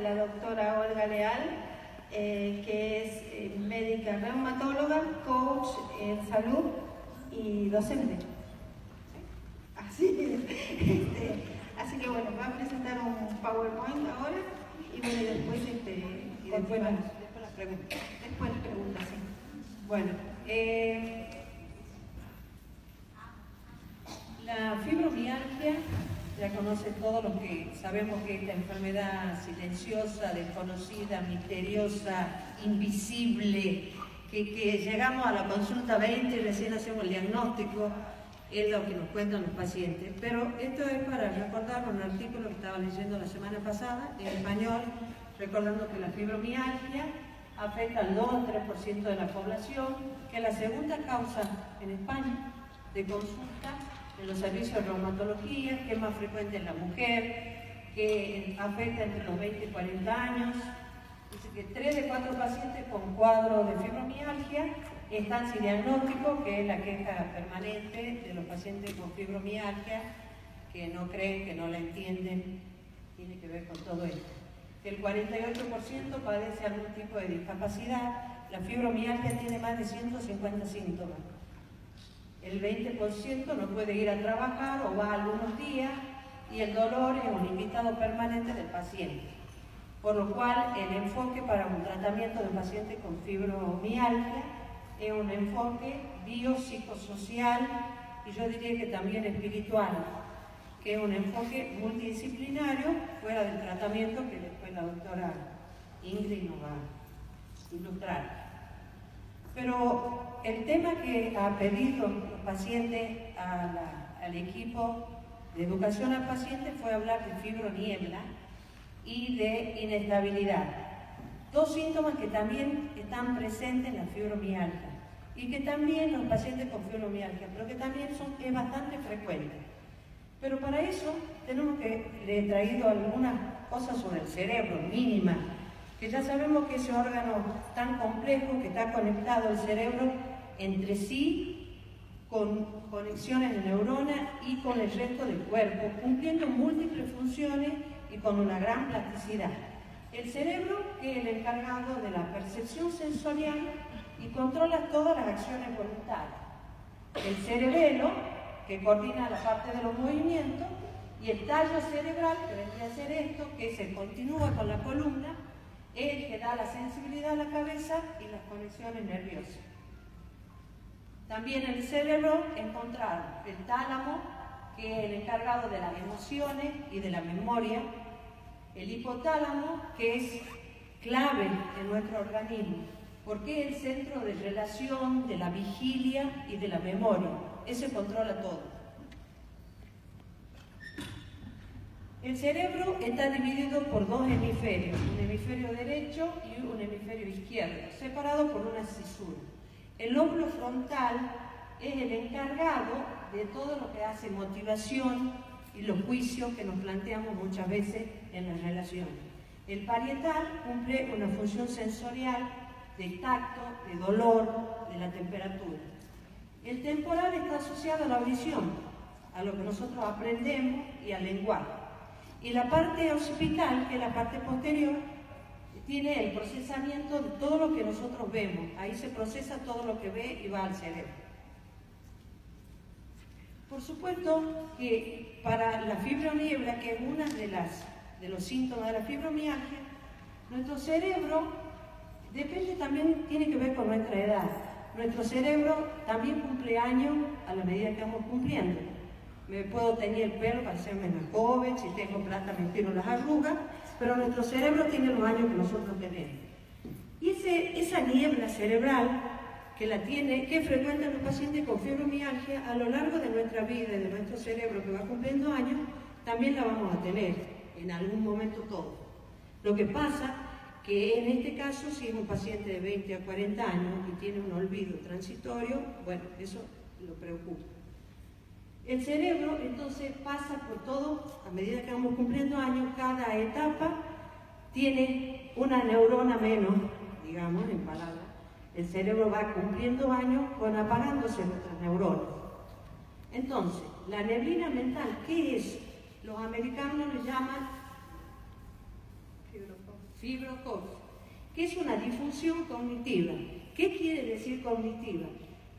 de la doctora Olga Leal, que es médica reumatóloga, coach en salud y docente. Así, así que bueno, va a presentar un PowerPoint ahora y bueno, después, después las preguntas. Después las preguntas, sí. Bueno, la fibromialgia, ya conocen todos los que sabemos que esta enfermedad silenciosa, desconocida, misteriosa, invisible, que llegamos a la consulta 20 y recién hacemos el diagnóstico, es lo que nos cuentan los pacientes. Pero esto es para recordar un artículo que estaba leyendo la semana pasada, en español, recordando que la fibromialgia afecta al 2 o 3% de la población, que es la segunda causa en España de consulta en los servicios de reumatología, que es más frecuente en la mujer, que afecta entre los 20 y 40 años. Dice que 3 de 4 pacientes con cuadro de fibromialgia están sin diagnóstico, que es la queja permanente de los pacientes con fibromialgia, que no creen, que no la entienden. Tiene que ver con todo esto. El 48% padece algún tipo de discapacidad. La fibromialgia tiene más de 150 síntomas. El 20% no puede ir a trabajar o va algunos días, y el dolor es un invitado permanente del paciente. Por lo cual, el enfoque para un tratamiento de un paciente con fibromialgia es un enfoque biopsicosocial, y yo diría que también espiritual, que es un enfoque multidisciplinario fuera del tratamiento, que después la doctora Ingrid nos va a ilustrar. Pero el tema que ha pedido los pacientes al equipo de educación al paciente fue hablar de fibroniebla y de inestabilidad. Dos síntomas que también están presentes en la fibromialgia y que también los pacientes con fibromialgia, pero que también es bastante frecuente. Pero para eso tenemos que, le he traído algunas cosas sobre el cerebro, mínimas, que ya sabemos que ese órgano tan complejo que está conectado el cerebro entre sí, con conexiones de neuronas y con el resto del cuerpo, cumpliendo múltiples funciones y con una gran plasticidad. El cerebro, que es el encargado de la percepción sensorial y controla todas las acciones voluntarias. El cerebelo, que coordina la parte de los movimientos, y el tallo cerebral, que vendría a ser esto, que se continúa con la columna, es el que da la sensibilidad a la cabeza y las conexiones nerviosas. También en el cerebro encontramos el tálamo, que es el encargado de las emociones y de la memoria, el hipotálamo, que es clave en nuestro organismo, porque es el centro de relación, de la vigilia y de la memoria. Ese controla todo. El cerebro está dividido por dos hemisferios, un hemisferio derecho y un hemisferio izquierdo, separado por una cisura. El lóbulo frontal es el encargado de todo lo que hace motivación y los juicios que nos planteamos muchas veces en las relaciones. El parietal cumple una función sensorial de tacto, de dolor, de la temperatura. El temporal está asociado a la audición, a lo que nosotros aprendemos y al lenguaje. Y la parte occipital, que es la parte posterior, tiene el procesamiento de todo lo que nosotros vemos. Ahí se procesa todo lo que ve y va al cerebro. Por supuesto que para la fibromialgia, que es uno de los síntomas de la fibromialgia, nuestro cerebro depende también, tiene que ver con nuestra edad. Nuestro cerebro también cumple años a la medida que vamos cumpliendo. Me puedo teñir el pelo para ser menos joven, si tengo plata me tiro las arrugas, pero nuestro cerebro tiene los años que nosotros tenemos. Y esa niebla cerebral que la tiene, que frecuentan los pacientes con fibromialgia, a lo largo de nuestra vida y de nuestro cerebro que va cumpliendo años, también la vamos a tener en algún momento todo. Lo que pasa que en este caso, si es un paciente de 20 a 40 años y tiene un olvido transitorio, bueno, eso lo preocupa. El cerebro entonces pasa por todo, a medida que vamos cumpliendo años, cada etapa tiene una neurona menos, digamos en palabras. El cerebro va cumpliendo años con apagándose nuestras neuronas. Entonces, la neblina mental, ¿qué es? Los americanos le llaman fibrocox, que es una disfunción cognitiva. ¿Qué quiere decir cognitiva?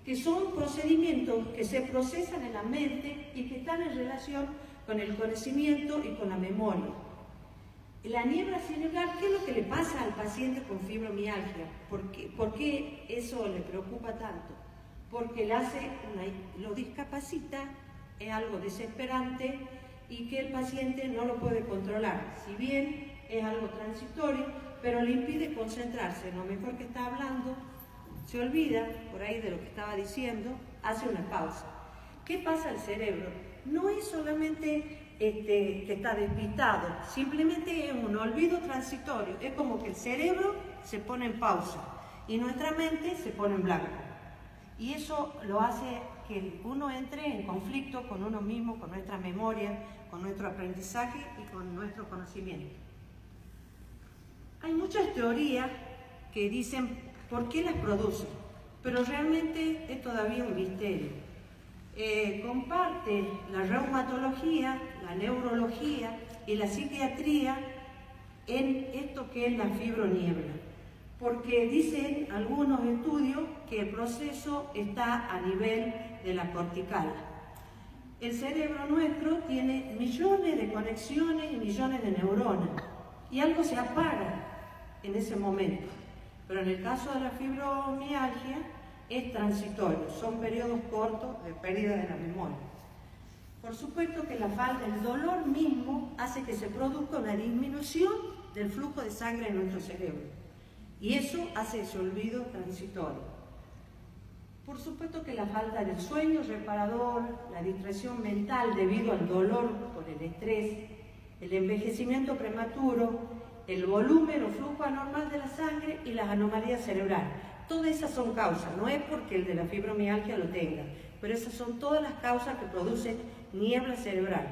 Que son procedimientos que se procesan en la mente y que están en relación con el conocimiento y con la memoria. La niebla cerebral, ¿qué es lo que le pasa al paciente con fibromialgia? ¿Por qué eso le preocupa tanto? Porque lo discapacita, es algo desesperante y que el paciente no lo puede controlar. Si bien es algo transitorio, pero le impide concentrarse. Lo mejor que está hablando, se olvida por ahí de lo que estaba diciendo, hace una pausa. ¿Qué pasa al cerebro? No es solamente que está despistado, simplemente es un olvido transitorio. Es como que el cerebro se pone en pausa y nuestra mente se pone en blanco. Y eso lo hace que uno entre en conflicto con uno mismo, con nuestra memoria, con nuestro aprendizaje y con nuestro conocimiento. Hay muchas teorías que dicen ¿por qué las producen? Pero realmente es todavía un misterio. Comparte la reumatología, la neurología y la psiquiatría en esto que es la fibroniebla. Porque dicen algunos estudios que el proceso está a nivel de la cortical. El cerebro nuestro tiene millones de conexiones y millones de neuronas. Y algo se apaga en ese momento. Pero en el caso de la fibromialgia es transitorio, son periodos cortos de pérdida de la memoria. Por supuesto que la falta del dolor mismo hace que se produzca una disminución del flujo de sangre en nuestro cerebro y eso hace ese olvido transitorio. Por supuesto que la falta del sueño reparador, la distracción mental debido al dolor por el estrés, el envejecimiento prematuro, el volumen o flujo anormal de la sangre y las anomalías cerebrales. Todas esas son causas, no es porque el de la fibromialgia lo tenga, pero esas son todas las causas que producen niebla cerebral.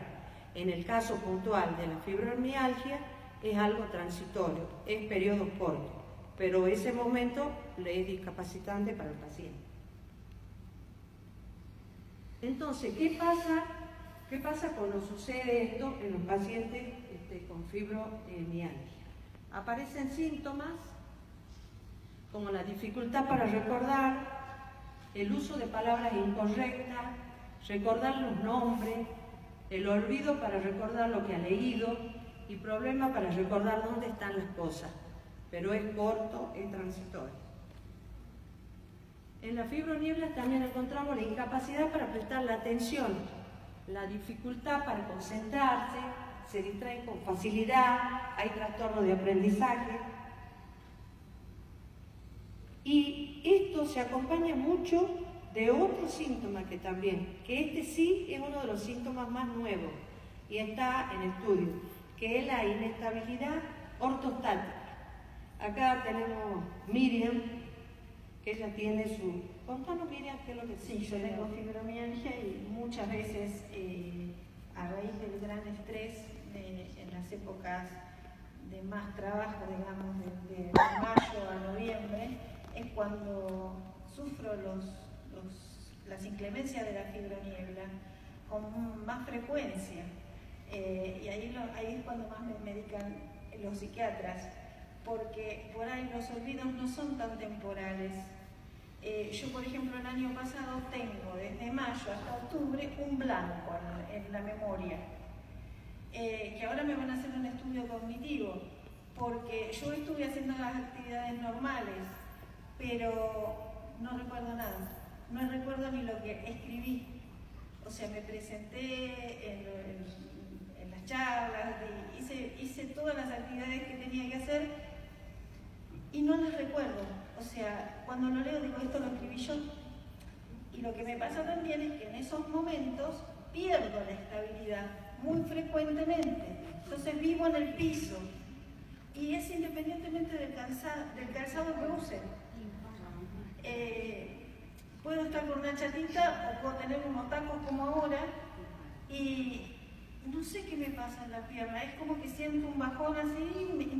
En el caso puntual de la fibromialgia es algo transitorio, es periodo corto, pero ese momento le es discapacitante para el paciente. Entonces, ¿qué pasa cuando sucede esto en los pacientes con fibromialgia? Aparecen síntomas como la dificultad para recordar, el uso de palabras incorrectas, recordar los nombres, el olvido para recordar lo que ha leído y problemas para recordar dónde están las cosas, pero es corto, es transitorio. En la fibroniebla también encontramos la incapacidad para prestar la atención, la dificultad para concentrarse, se distraen con facilidad, hay trastorno de aprendizaje. Y esto se acompaña mucho de otro síntoma que también, que este sí es uno de los síntomas más nuevos y está en estudio, que es la inestabilidad ortostática. Acá tenemos Miriam, que ella tiene su... Contanos, Miriam, qué es lo que... Sí, yo tengo fibromialgia y muchas veces a raíz del gran estrés en las épocas de más trabajo, digamos, de mayo a noviembre, es cuando sufro las inclemencias de la fibroniebla con más frecuencia. Y ahí es cuando más me medican los psiquiatras, porque por ahí los olvidos no son tan temporales. Yo, por ejemplo, el año pasado tengo desde mayo hasta octubre un blanco en la memoria. Que ahora me van a hacer un estudio cognitivo, porque yo estuve haciendo las actividades normales, pero no recuerdo nada, no recuerdo ni lo que escribí. O sea, me presenté en las charlas, hice todas las actividades que tenía que hacer y no las recuerdo. O sea, cuando lo leo digo, esto lo escribí yo. Y lo que me pasa también es que en esos momentos pierdo la estabilidad muy frecuentemente. Entonces vivo en el piso y es independientemente del calzado que use. Puedo estar con una chatita o puedo tener unos tacos como ahora y no sé qué me pasa en la pierna. Es como que siento un bajón así.